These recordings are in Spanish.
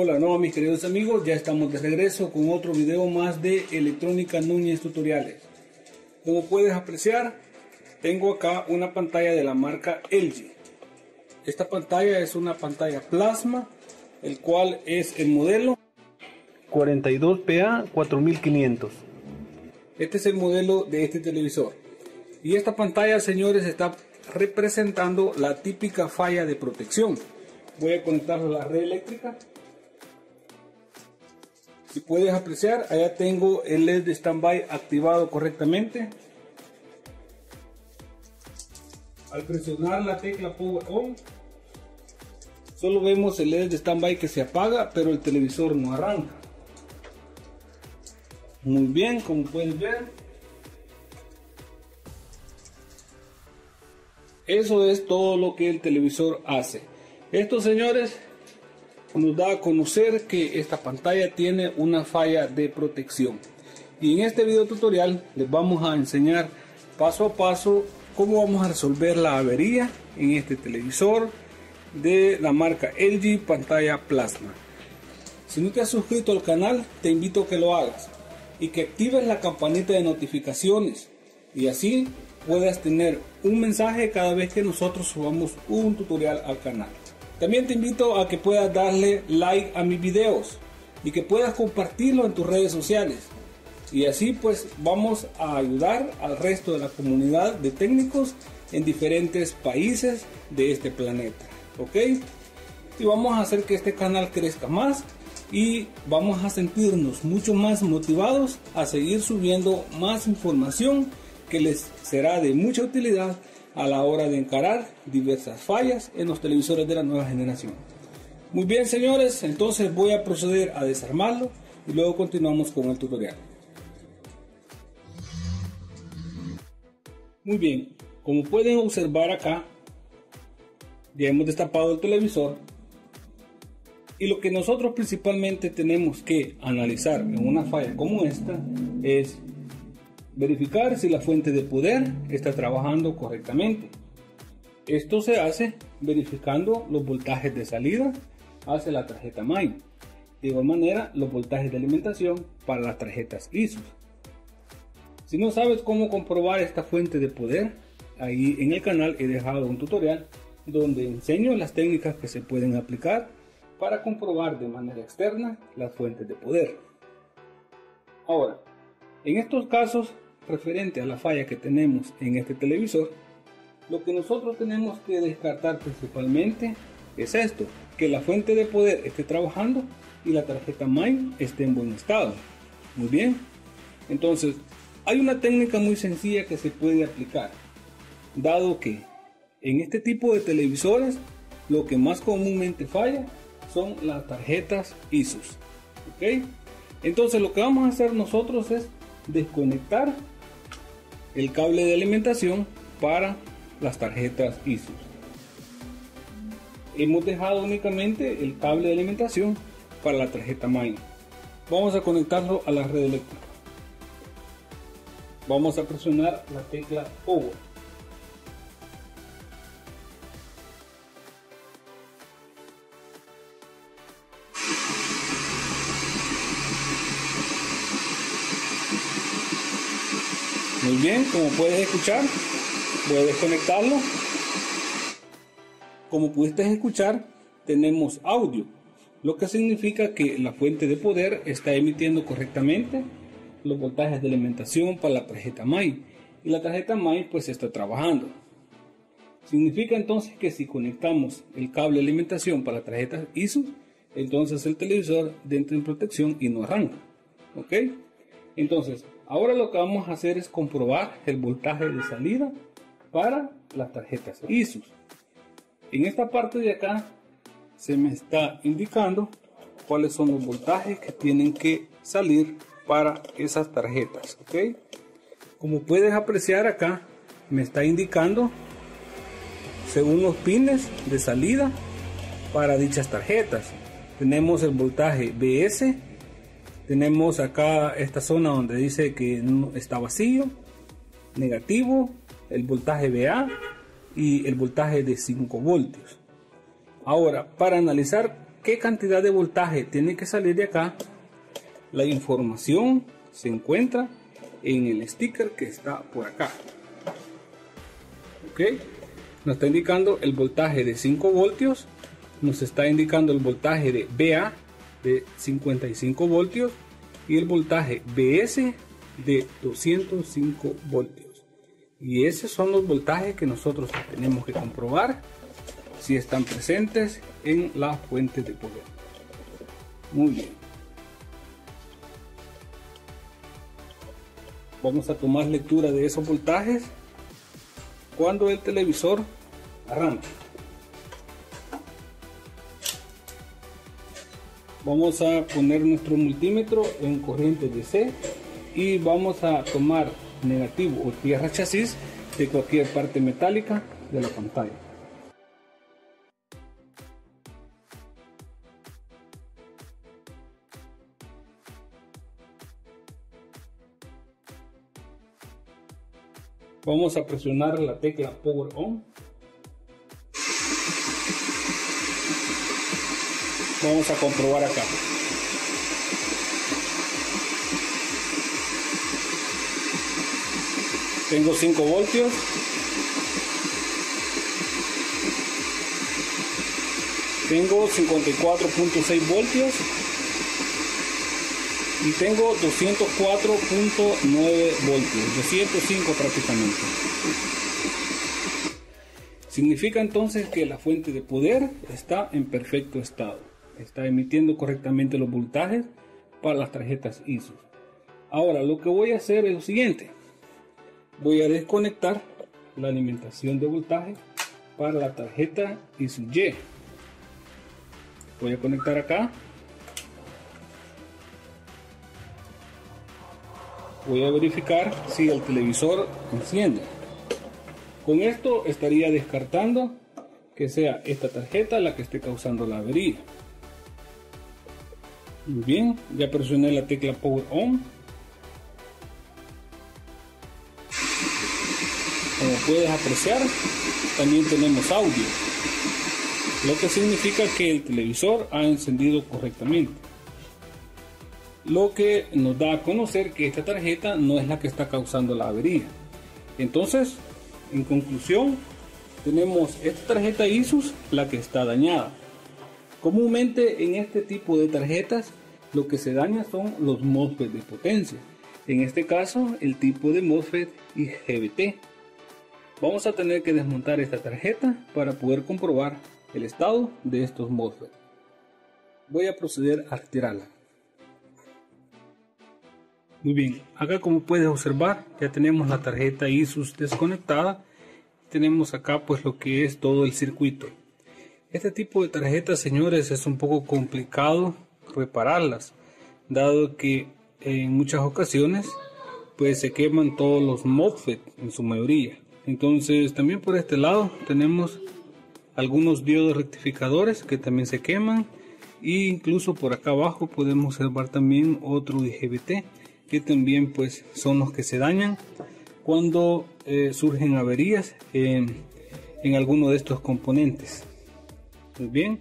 Hola, no, mis queridos amigos, ya estamos de regreso con otro video más de Electrónica Núñez Tutoriales. Como puedes apreciar, tengo acá una pantalla de la marca LG. Esta pantalla es una pantalla plasma, el cual es el modelo 42 PA 4500. Este es el modelo de este televisor. Y esta pantalla, señores, está representando la típica falla de protección. Voy a conectarlo a la red eléctrica. Si puedes apreciar, allá tengo el LED de standby activado correctamente. Al presionar la tecla Power On, solo vemos el LED de standby que se apaga, pero el televisor no arranca. Muy bien, como puedes ver, eso es todo lo que el televisor hace. Esto, señores, nos da a conocer que esta pantalla tiene una falla de protección. Y en este video tutorial les vamos a enseñar paso a paso cómo vamos a resolver la avería en este televisor de la marca LG pantalla plasma. Si no te has suscrito al canal, te invito a que lo hagas y que actives la campanita de notificaciones, y así puedas tener un mensaje cada vez que nosotros subamos un tutorial al canal. También te invito a que puedas darle like a mis videos y que puedas compartirlo en tus redes sociales, y así pues vamos a ayudar al resto de la comunidad de técnicos en diferentes países de este planeta, ¿ok? Y vamos a hacer que este canal crezca más y vamos a sentirnos mucho más motivados a seguir subiendo más información que les será de mucha utilidad a la hora de encarar diversas fallas en los televisores de la nueva generación. Muy bien, señores, entonces voy a proceder a desarmarlo y luego continuamos con el tutorial. Muy bien, como pueden observar acá, ya hemos destapado el televisor, y lo que nosotros principalmente tenemos que analizar en una falla como esta es verificar si la fuente de poder está trabajando correctamente. Esto se hace verificando los voltajes de salida hacia la tarjeta main. De igual manera, los voltajes de alimentación para las tarjetas ISOS. Si no sabes cómo comprobar esta fuente de poder, ahí en el canal he dejado un tutorial donde enseño las técnicas que se pueden aplicar para comprobar de manera externa las fuentes de poder. Ahora, en estos casos, referente a la falla que tenemos en este televisor, lo que nosotros tenemos que descartar principalmente es esto: que la fuente de poder esté trabajando y la tarjeta main esté en buen estado. Muy bien, entonces hay una técnica muy sencilla que se puede aplicar, dado que en este tipo de televisores lo que más comúnmente falla son las tarjetas ISOS, ¿ok? Entonces lo que vamos a hacer nosotros es desconectar el cable de alimentación para las tarjetas ISOS. Hemos dejado únicamente el cable de alimentación para la tarjeta main. Vamos a conectarlo a la red eléctrica. Vamos a presionar la tecla Power. Muy bien, como puedes escuchar, voy a desconectarlo. Como pudiste escuchar, tenemos audio, lo que significa que la fuente de poder está emitiendo correctamente los voltajes de alimentación para la tarjeta main, y la tarjeta main pues está trabajando. Significa entonces que si conectamos el cable de alimentación para la tarjeta ISO, entonces el televisor entra en protección y no arranca, ¿ok? Entonces, ahora lo que vamos a hacer es comprobar el voltaje de salida para las tarjetas ISOS. En esta parte de acá se me está indicando cuáles son los voltajes que tienen que salir para esas tarjetas, ¿okay? Como puedes apreciar acá, me está indicando según los pines de salida para dichas tarjetas. Tenemos el voltaje BS. Tenemos acá esta zona donde dice que está vacío, negativo, el voltaje VA y el voltaje de 5 voltios. Ahora, para analizar qué cantidad de voltaje tiene que salir de acá, la información se encuentra en el sticker que está por acá. Ok, nos está indicando el voltaje de 5 voltios, nos está indicando el voltaje de VA de 55 voltios y el voltaje BS de 205 voltios. Y esos son los voltajes que nosotros tenemos que comprobar si están presentes en la fuente de poder. Muy bien. Vamos a tomar lectura de esos voltajes cuando el televisor arranque. Vamos a poner nuestro multímetro en corriente DC y vamos a tomar negativo o tierra chasis de cualquier parte metálica de la pantalla. Vamos a presionar la tecla Power On. Vamos a comprobar acá. Tengo 5 voltios. Tengo 54.6 voltios. Y tengo 204.9 voltios, 205 prácticamente. Significa entonces que la fuente de poder está en perfecto estado. Está emitiendo correctamente los voltajes para las tarjetas ISO. Ahora lo que voy a hacer es lo siguiente. Voy a desconectar la alimentación de voltaje para la tarjeta ISO-Y. Voy a conectar acá. Voy a verificar si el televisor enciende. Con esto estaría descartando que sea esta tarjeta la que esté causando la avería. Muy bien, ya presioné la tecla Power On. Como puedes apreciar, también tenemos audio, lo que significa que el televisor ha encendido correctamente. Lo que nos da a conocer que esta tarjeta no es la que está causando la avería. Entonces, en conclusión, tenemos esta tarjeta ISOS la que está dañada. Comúnmente en este tipo de tarjetas lo que se daña son los MOSFET de potencia. En este caso, el tipo de MOSFET IGBT. Vamos a tener que desmontar esta tarjeta para poder comprobar el estado de estos MOSFET. Voy a proceder a retirarla. Muy bien, acá como puedes observar ya tenemos la tarjeta ISOS desconectada. Tenemos acá pues lo que es todo el circuito. Este tipo de tarjetas, señores, es un poco complicado repararlas, dado que en muchas ocasiones pues se queman todos los MOSFET en su mayoría. Entonces también por este lado tenemos algunos diodos rectificadores que también se queman, e incluso por acá abajo podemos observar también otro IGBT que también pues son los que se dañan cuando surgen averías en alguno de estos componentes. Muy bien,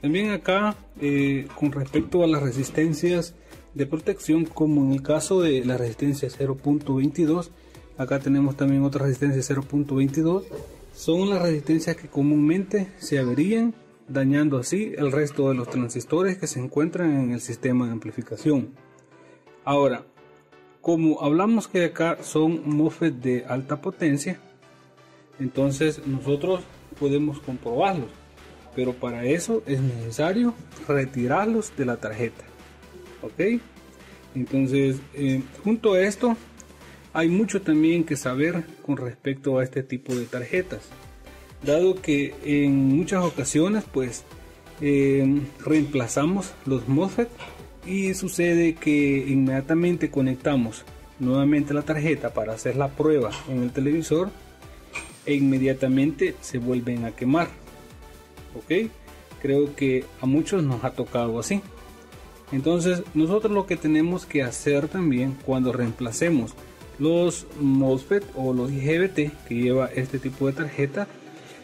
también acá con respecto a las resistencias de protección, como en el caso de la resistencia 0.22, acá tenemos también otra resistencia 0.22, son las resistencias que comúnmente se averían, dañando así el resto de los transistores que se encuentran en el sistema de amplificación. Ahora, como hablamos que acá son MOSFET de alta potencia, entonces nosotros podemos comprobarlos, pero para eso es necesario retirarlos de la tarjeta. Ok, entonces junto a esto hay mucho también que saber con respecto a este tipo de tarjetas, dado que en muchas ocasiones pues reemplazamos los MOSFET y sucede que inmediatamente conectamos nuevamente la tarjeta para hacer la prueba en el televisor e inmediatamente se vuelven a quemar. Ok, creo que a muchos nos ha tocado así. Entonces nosotros lo que tenemos que hacer también cuando reemplacemos los MOSFET o los IGBT que lleva este tipo de tarjeta,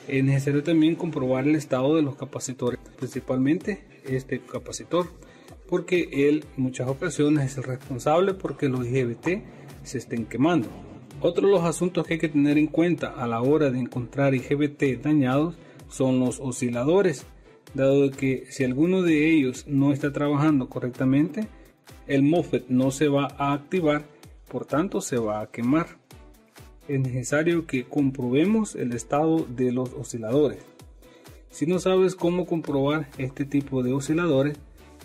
es necesario también comprobar el estado de los capacitores, principalmente este capacitor, porque él en muchas ocasiones es el responsable porque los IGBT se estén quemando. Otro de los asuntos que hay que tener en cuenta a la hora de encontrar IGBT dañados son los osciladores, dado que si alguno de ellos no está trabajando correctamente, el MOSFET no se va a activar, por tanto se va a quemar. Es necesario que comprobemos el estado de los osciladores. Si no sabes cómo comprobar este tipo de osciladores,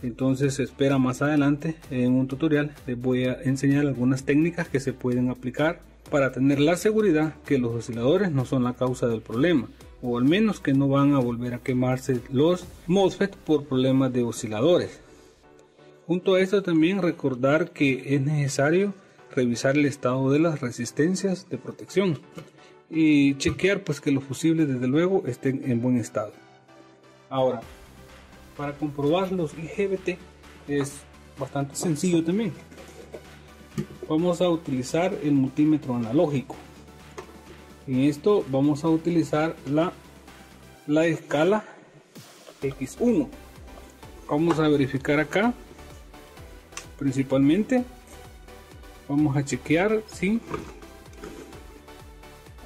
entonces espera más adelante en un tutorial. Les voy a enseñar algunas técnicas que se pueden aplicar para tener la seguridad que los osciladores no son la causa del problema, o al menos que no van a volver a quemarse los MOSFET por problemas de osciladores. Junto a esto también recordar que es necesario revisar el estado de las resistencias de protección y chequear pues que los fusibles desde luego estén en buen estado. Ahora, para comprobar los IGBT es bastante sencillo también. Vamos a utilizar el multímetro analógico. En esto vamos a utilizar la escala X1. Vamos a verificar acá. Principalmente vamos a chequear, ¿sí?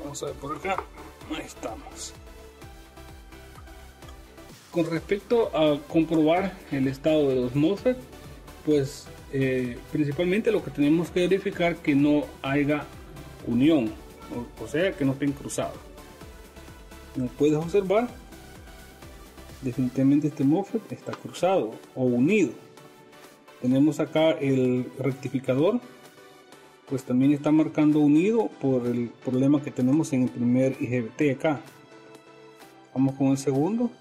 Vamos a ver por acá. Ahí estamos. Con respecto a comprobar el estado de los MOSFET, pues principalmente lo que tenemos que verificar que no haya unión, o sea que no estén cruzados. Como puedes observar, definitivamente este MOSFET está cruzado o unido. Tenemos acá el rectificador, pues también está marcando unido por el problema que tenemos en el primer IGBT acá. Vamos con el segundo.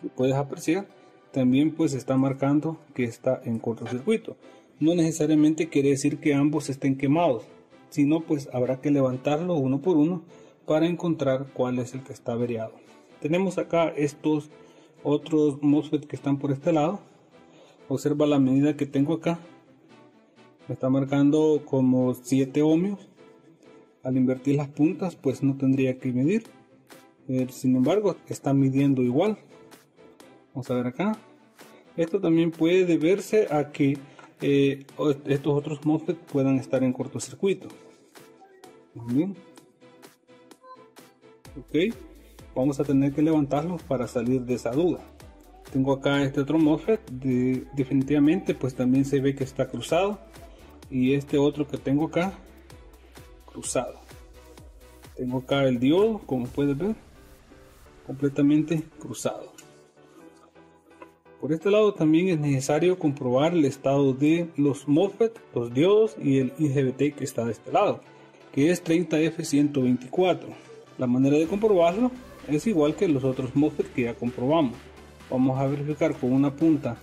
Si puedes apreciar, también pues está marcando que está en cortocircuito. No necesariamente quiere decir que ambos estén quemados, sino pues habrá que levantarlo uno por uno para encontrar cuál es el que está averiado. Tenemos acá estos otros MOSFET que están por este lado. Observa la medida que tengo acá. Me está marcando como 7 ohmios. Al invertir las puntas pues no tendría que medir. Sin embargo está midiendo igual. Vamos a ver acá. Esto también puede deberse a que estos otros MOSFET puedan estar en cortocircuito. Bien. Ok. Vamos a tener que levantarlos para salir de esa duda. Tengo acá este otro MOSFET. Definitivamente pues también se ve que está cruzado. Y este otro que tengo acá, cruzado. Tengo acá el diodo, como puedes ver, completamente cruzado. Por este lado también es necesario comprobar el estado de los MOSFET, los diodos y el IGBT que está de este lado, que es 30F124. La manera de comprobarlo es igual que los otros MOSFET que ya comprobamos. Vamos a verificar con una punta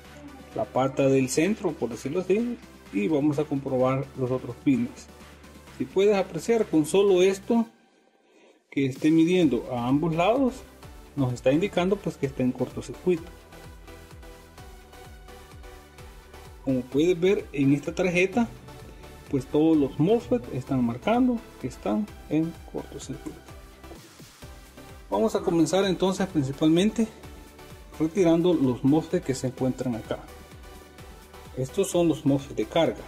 la pata del centro, por decirlo así, y vamos a comprobar los otros pines. Si puedes apreciar, con solo esto que esté midiendo a ambos lados nos está indicando pues que está en cortocircuito. Como puedes ver en esta tarjeta, pues todos los MOSFET están marcando que están en cortocircuito. Vamos a comenzar entonces principalmente retirando los MOSFET que se encuentran acá. Estos son los MOSFET de carga.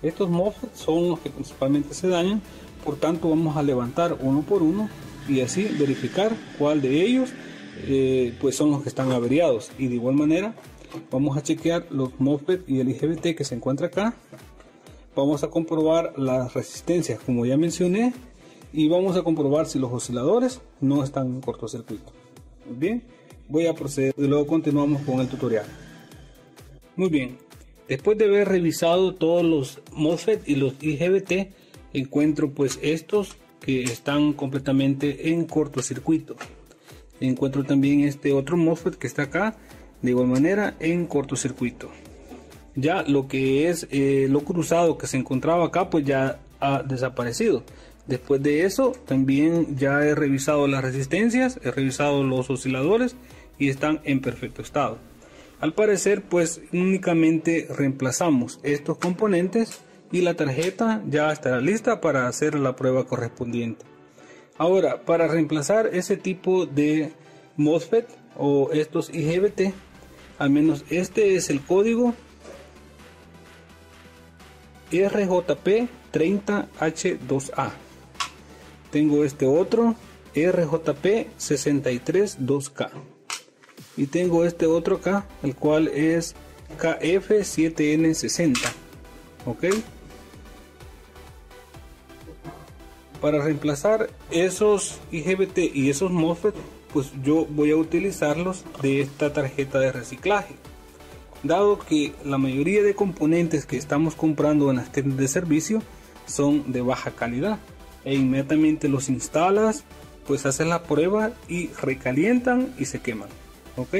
Estos MOSFET son los que principalmente se dañan, por tanto vamos a levantar uno por uno y así verificar cuál de ellos pues son los que están averiados. Y de igual manera vamos a chequear los MOSFET y el IGBT que se encuentra acá. Vamos a comprobar las resistencias, como ya mencioné, y vamos a comprobar si los osciladores no están en cortocircuito. Bien, voy a proceder y luego continuamos con el tutorial. Muy bien, después de haber revisado todos los MOSFET y los IGBT, encuentro pues estos que están completamente en cortocircuito. Encuentro también este otro MOSFET que está acá, de igual manera en cortocircuito. Ya lo que es lo cruzado que se encontraba acá pues ya ha desaparecido. Después de eso también ya he revisado las resistencias, he revisado los osciladores y están en perfecto estado. Al parecer pues únicamente reemplazamos estos componentes y la tarjeta ya estará lista para hacer la prueba correspondiente. Ahora, para reemplazar ese tipo de MOSFET o estos IGBT. Al menos este es el código RJP30H2A. Tengo este otro RJP632K. Y tengo este otro acá, el cual es KF7N60. Ok. Para reemplazar esos IGBT y esos MOSFET, pues yo voy a utilizarlos de esta tarjeta de reciclaje. Dado que la mayoría de componentes que estamos comprando en las tiendas de servicio son de baja calidad, e inmediatamente los instalas, pues haces la prueba y recalientan y se queman. Ok,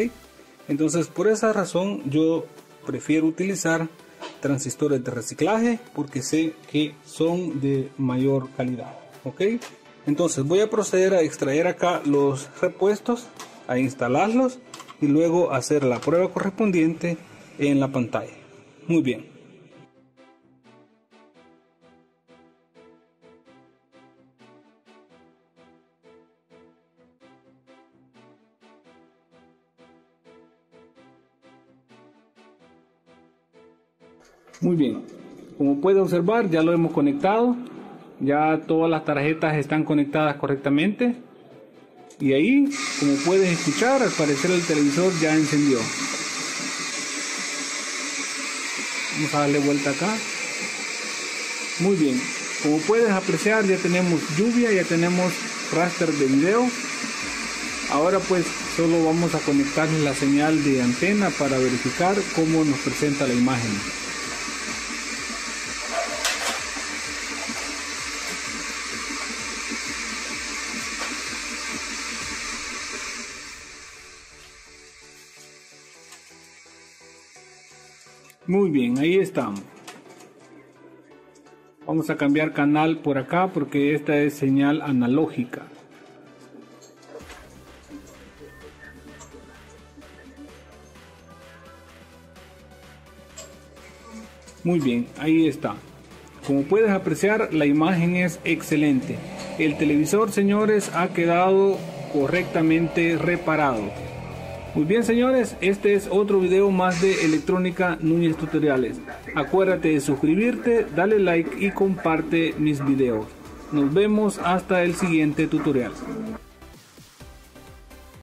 entonces por esa razón yo prefiero utilizar transistores de reciclaje, porque sé que son de mayor calidad. Ok, entonces voy a proceder a extraer acá los repuestos, a instalarlos y luego hacer la prueba correspondiente en la pantalla. Muy bien. Muy bien, como puede observar, ya lo hemos conectado, ya todas las tarjetas están conectadas correctamente. Y ahí, como puedes escuchar, al parecer el televisor ya encendió. Vamos a darle vuelta acá. Muy bien, como puedes apreciar, ya tenemos lluvia, ya tenemos raster de video. Ahora pues solo vamos a conectar la señal de antena para verificar cómo nos presenta la imagen. Muy bien, ahí estamos. Vamos a cambiar canal por acá porque esta es señal analógica. Muy bien, ahí está. Como puedes apreciar, la imagen es excelente. El televisor, señores, ha quedado correctamente reparado. Muy bien, señores, este es otro video más de Electrónica Núñez Tutoriales. Acuérdate de suscribirte, dale like y comparte mis videos. Nos vemos hasta el siguiente tutorial.